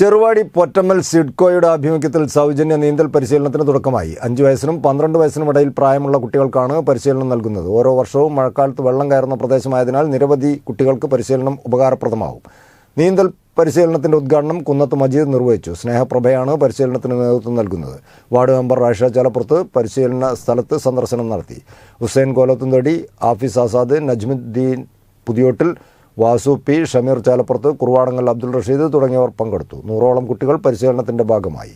ചെറുവാടി പൊറ്റമ്മൽ സിഡ്കോയുടെ ആഭിമുഖ്യത്തിൽ സൗജന്യ നീന്തൽ പരിശീലനത്തിന് തുടക്കമായി. 5 വയസ്സിനും 12 വയസ്സിനും ഇടയിൽ പ്രായമുള്ള കുട്ടികൾക്കാണ് പരിശീലനം നൽകുന്നത്. ഓരോ വർഷവും മഴക്കാലത്ത് വെള്ളം കയറുന്ന പ്രദേശമായതിനാൽ നിരവധി കുട്ടികൾക്ക് പരിശീലനം ഉപകാരപ്രദമാകും. നീന്തൽ പരിശീലനത്തിന്റെ ഉദ്ഘാടനം കുന്നത്ത് മജീദ് നിർവഹിച്ചു. സ്നേഹപ്രഭയാണ് പരിശീലനത്തിന് നേതൃത്വം നൽകുന്നത്. വാർഡ് മെമ്പർ റാഷ ചാലപ്പുറത്ത് പരിശീലന സ്ഥലത്ത് സന്ദർശനം നടത്തി. ഹുസൈൻ കോലത്തുന്തടി, ആഫീസ് ആസാദ്, നജ്മുദ്ദീൻ പുതിയോട്ടിൽ, വാസു പി, ഷമീർ ചാലപ്പുറത്ത്, കുറുവാടങ്ങൽ അബ്ദുൾ റഷീദ് തുടങ്ങിയവർ പങ്കെടുത്തു. 100ഓളം കുട്ടികൾ പരിശീലനത്തിന്റെ ഭാഗമായി.